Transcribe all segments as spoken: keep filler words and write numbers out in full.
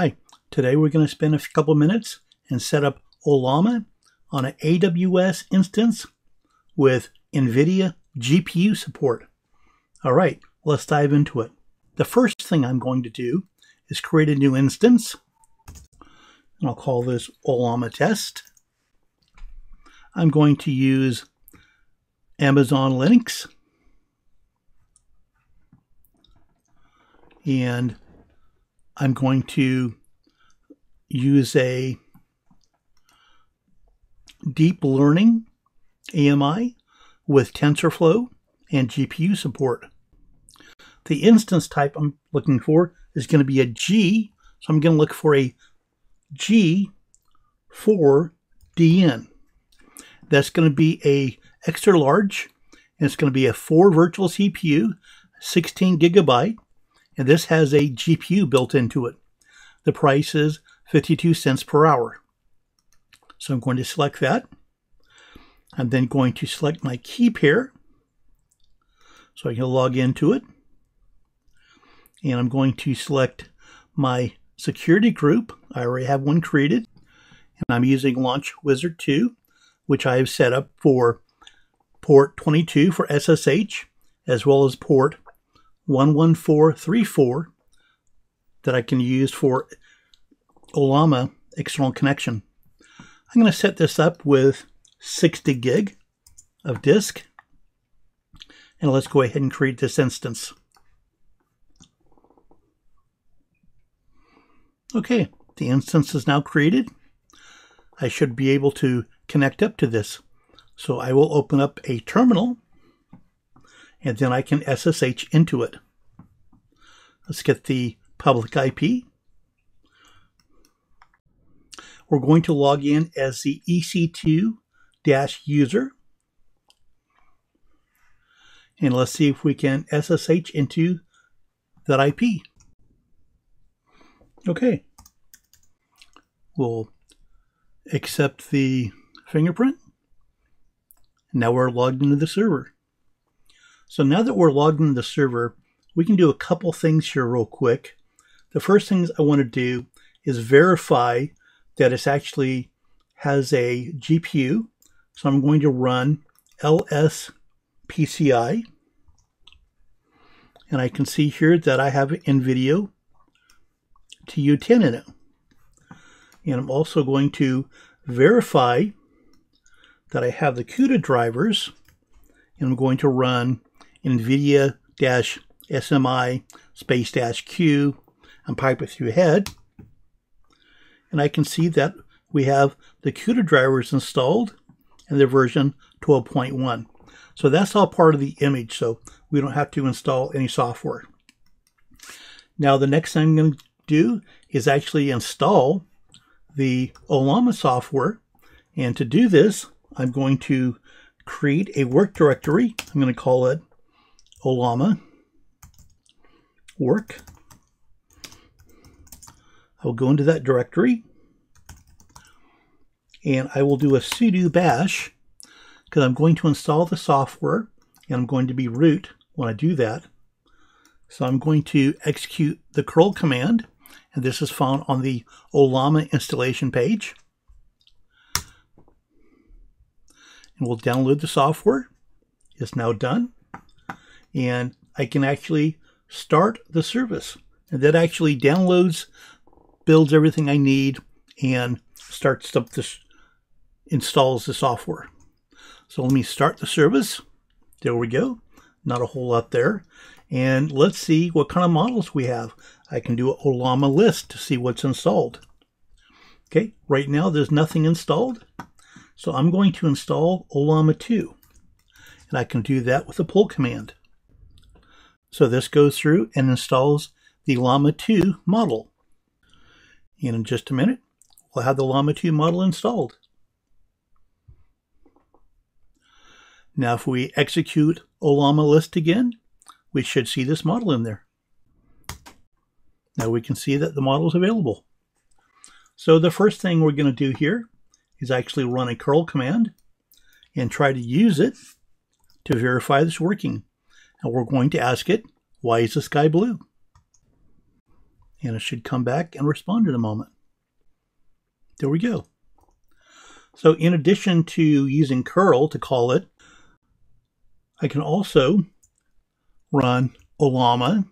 Hi, today we're going to spend a couple minutes and set up Ollama on an A W S instance with NVIDIA G P U support. All right, let's dive into it. The first thing I'm going to do is create a new instance, and I'll call this Ollama test. I'm going to use Amazon Linux, and I'm going to use a deep learning A M I with TensorFlow and G P U support. The instance type I'm looking for is going to be a G, so I'm going to look for a G four D N. That's going to be a extra large, and it's going to be a four virtual C P U, sixteen gigabyte. And this has a G P U built into it. The price is fifty-two cents per hour. So I'm going to select that. I'm then going to select my key pair, so I can log into it. And I'm going to select my security group. I already have one created. And I'm using Launch Wizard two, which I have set up for port twenty-two for S S H, as well as port one one four three four that I can use for Ollama external connection. I'm going to set this up with sixty gig of disk, and let's go ahead and create this instance. Okay, the instance is now created. I should be able to connect up to this. So I will open up a terminal, and then I can S S H into it. Let's get the public I P. We're going to log in as the E C two user. And let's see if we can S S H into that I P. Okay. We'll accept the fingerprint. Now we're logged into the server. So now that we're logged into the server, we can do a couple things here real quick. The first things I want to do is verify that it actually has a G P U. So I'm going to run L S P C I. And I can see here that I have NVIDIA T U ten in it. And I'm also going to verify that I have the CUDA drivers. And I'm going to run nvidia-smi space dash q and pipe it through head. And I can see that we have the CUDA drivers installed and their version twelve point one. So that's all part of the image, so we don't have to install any software. Now the next thing I'm going to do is actually install the Ollama software. And to do this, I'm going to create a work directory. I'm going to call it Ollama work. I'll go into that directory, and I will do a sudo bash because I'm going to install the software, and I'm going to be root when I do that. So I'm going to execute the curl command, and this is found on the Ollama installation page. And we'll download the software. It's now done. And I can actually start the service. And that actually downloads, builds everything I need, and starts up this, installs the software. So let me start the service. There we go. Not a whole lot there. And let's see what kind of models we have. I can do an Ollama list to see what's installed. Okay, right now there's nothing installed. So I'm going to install Ollama two, and I can do that with a pull command. So this goes through and installs the Llama two model. And in just a minute, we'll have the Llama two model installed. Now if we execute Ollama list again, we should see this model in there. Now we can see that the model is available. So the first thing we're going to do here is actually run a curl command and try to use it to verify this working. And we're going to ask it, why is the sky blue? and it should come back and respond in a moment. There we go. So in addition to using curl to call it, I can also run Ollama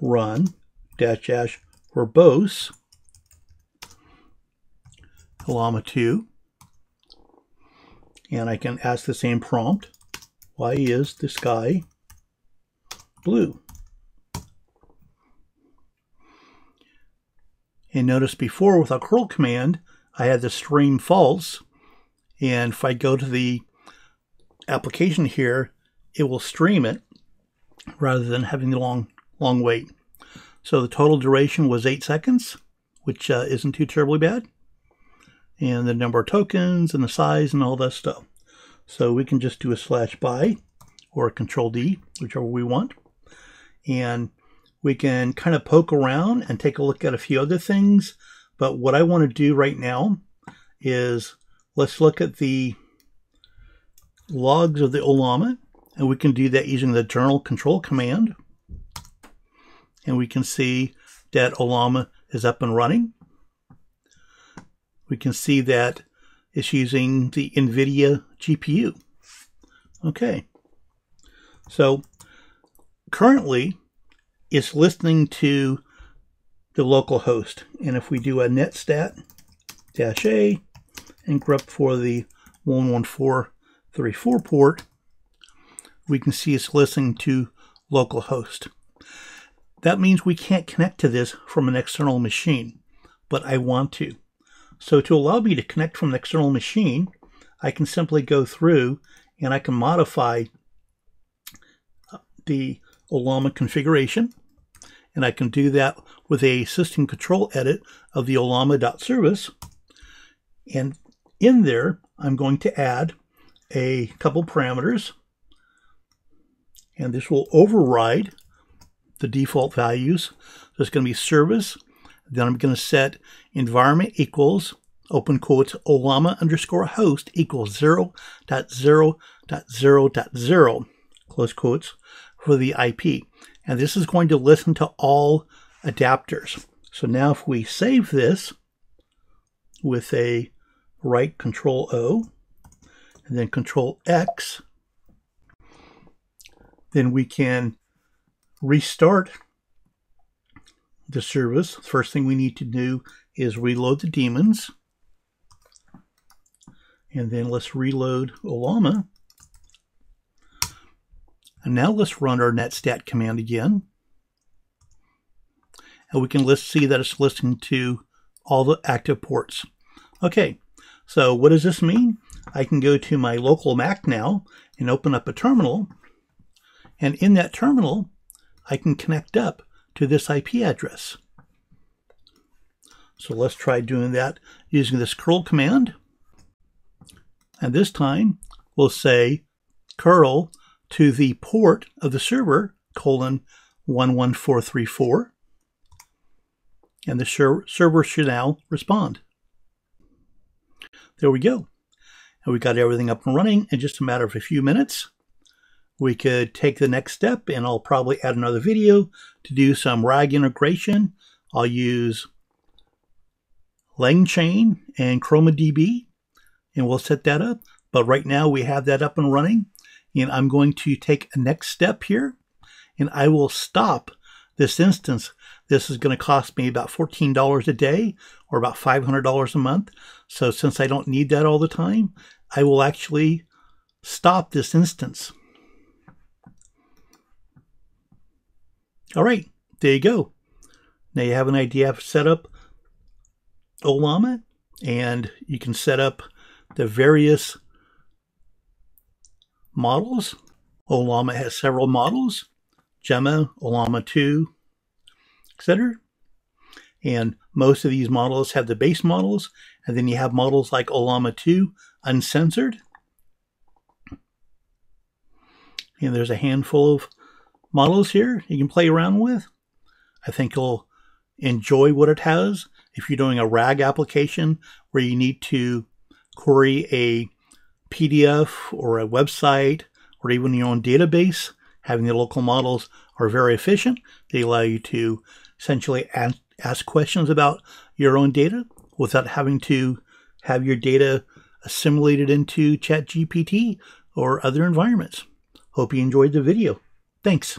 run dash dash verbose Llama two, and I can ask the same prompt, why is the sky blue? And notice before with our curl command, I had the stream false, and if I go to the application here, it will stream it rather than having the long, long wait. So the total duration was eight seconds, which uh, isn't too terribly bad. And the number of tokens and the size and all that stuff. So we can just do a slash by or a control D, whichever we want. And we can kind of poke around and take a look at a few other things. But what I want to do right now is let's look at the logs of the Ollama. And we can do that using the journal control command. And we can see that Ollama is up and running. We can see that it's using the NVIDIA G P U. Okay. So currently it's listening to the local host. And if we do a netstat dash A and grep for the one one four three four port, we can see it's listening to local host. That means we can't connect to this from an external machine, but I want to. So to allow me to connect from an external machine, I can simply go through and I can modify the Ollama configuration. And I can do that with a system control edit of the Ollama.service. And in there, I'm going to add a couple parameters. And this will override the default values. So it's going to be service. Then I'm going to set environment equals, open quotes, Ollama underscore host equals zero dot zero dot zero dot zero, close quotes, for the I P. And this is going to listen to all adapters. So now if we save this with a right control O and then control X, then we can restart the service. First thing we need to do is reload the daemons. And then let's reload Ollama. And now let's run our netstat command again. And we can list, see that it's listening to all the active ports. Okay, so what does this mean? I can go to my local Mac now and open up a terminal. And in that terminal, I can connect up to this I P address. So let's try doing that using this curl command. And this time we'll say curl to the port of the server colon one one four three four. And the ser server should now respond. There we go. And we got everything up and running in just a matter of a few minutes. We could take the next step, and I'll probably add another video to do some RAG integration. I'll use LangChain and ChromaDB, and we'll set that up. But right now we have that up and running, and I'm going to take a next step here, and I will stop this instance. This is going to cost me about fourteen dollars a day or about five hundred dollars a month. So since I don't need that all the time, I will actually stop this instance. All right, there you go. Now you have an idea how to set up Ollama, and you can set up the various models. Ollama has several models, Gemma, Ollama two, et cetera. And most of these models have the base models, and then you have models like Ollama two, uncensored. And there's a handful of models here you can play around with. I think you'll enjoy what it has. If you're doing a RAG application where you need to query a P D F or a website or even your own database, having the local models are very efficient. They allow you to essentially ask questions about your own data without having to have your data assimilated into ChatGPT or other environments. Hope you enjoyed the video. Thanks.